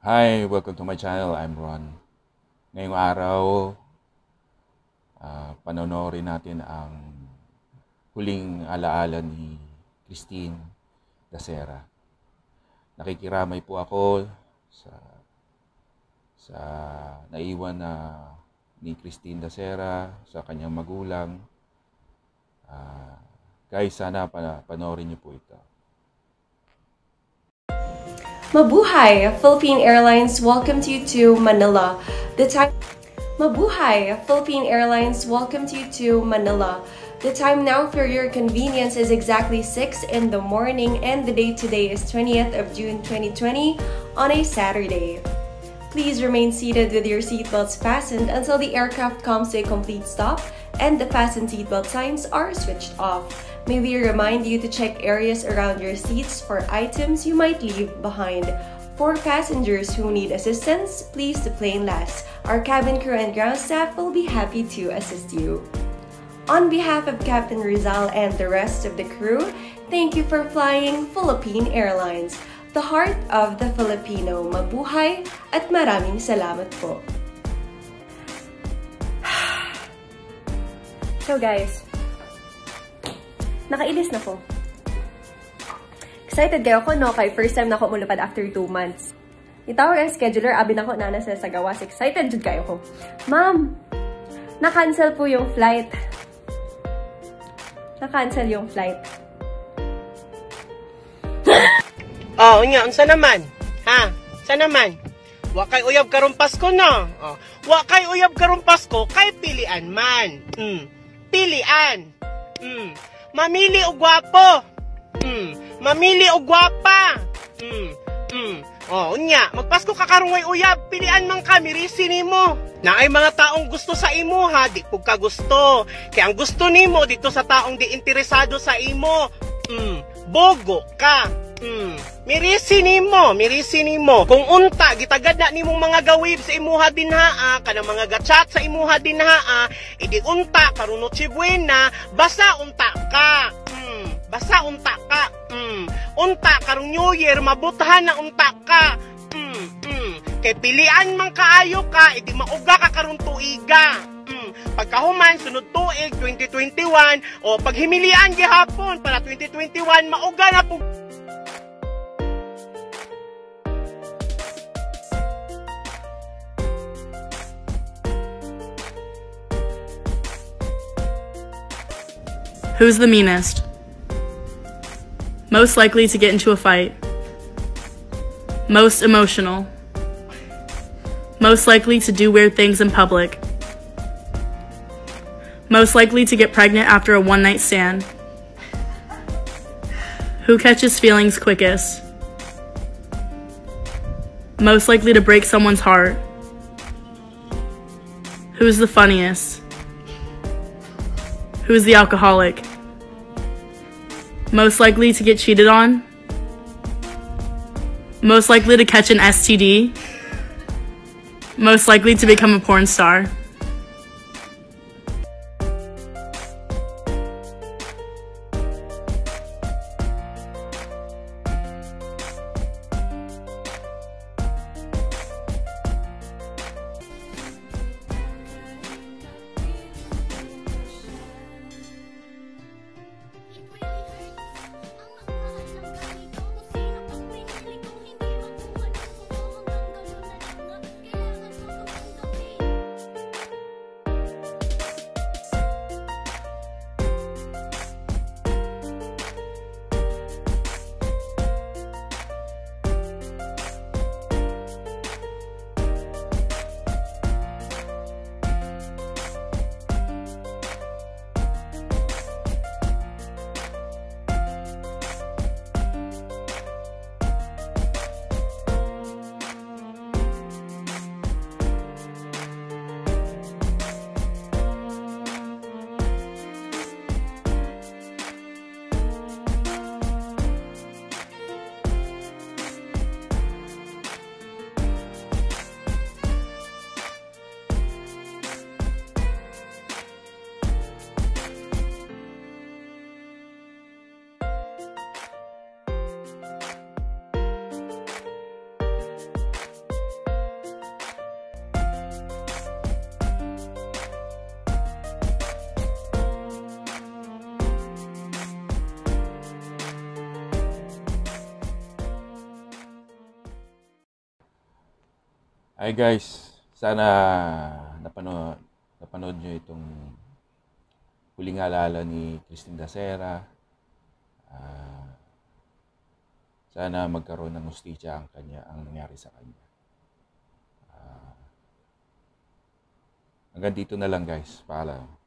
Hi, welcome to my channel. I'm Ron. Ngayong araw, panonorin natin ang huling alaala ni Christine Dacera. Nakikiramay po ako sa naiwan na ni Christine Dacera sa kanyang magulang. Guys, sana panorin niyo po ito. Mabuhay! Philippine Airlines welcomed you to Manila. Mabuhay! Philippine Airlines welcomed you to Manila. The time now for your convenience is exactly 6 in the morning, and the date today is 20th of June 2020 on a Saturday. Please remain seated with your seatbelts fastened until the aircraft comes to a complete stop and the fasten seatbelt signs are switched off. May we remind you to check areas around your seats for items you might leave behind. For passengers who need assistance, please the plane last. Our cabin crew and ground staff will be happy to assist you. On behalf of Captain Rizal and the rest of the crew, thank you for flying Philippine Airlines, the heart of the Filipino. Mabuhay at maraming salamat po. So guys, nakailis na po. Excited kayo ko, no? Kay first time na ako umulupad after 2 months. Itawag ang scheduler, abin ako nana sa gawas. Excited jud kayo ko. Ma'am, na-cancel po yung flight. Na-cancel yung flight. Oh, unya, unsa naman? Ha? Sa naman? Wa kay uyab karong Pasko, no? Oh. Wa kay uyab karong Pasko, kay pilian man. Pilian. Mamili o gwapo. Mamili o gwapa. Oh, unya, magpasko ka karon way uyab, pilian man kami risi nimo. Na ay mga taong gusto sa imo ha, di pud ka gusto. Kay ang gusto nimo dito sa taong di interesado sa imo. Bogo ka. Mirisi nimo. Kung unta gitagadna nimong mga gawib sa imuha dinhaa, kana mga gachat sa imuha dinhaa, idi unta karon Noche Buena, basa unta ka. Basa unta ka. Unta karon New Year, mabutahan na unta ka. Kay pilian man kaayo ka, idi mauga ka karon tuiga. Pagkahuman, sunod tuig 2021 o paghimilian gihapon para 2021 mauga na po. Who's the meanest? Most likely to get into a fight. Most emotional. Most likely to do weird things in public. Most likely to get pregnant after a one-night stand. Who catches feelings quickest? Most likely to break someone's heart. Who's the funniest? Who's the alcoholic? Most likely to get cheated on? Most likely to catch an STD? Most likely to become a porn star? Hi guys, sana napanood nyo itong huling alaala ni Christine Dacera. Sana magkaroon ng hustisya ang nangyari sa kanya. Hanggang dito na lang guys, paalam.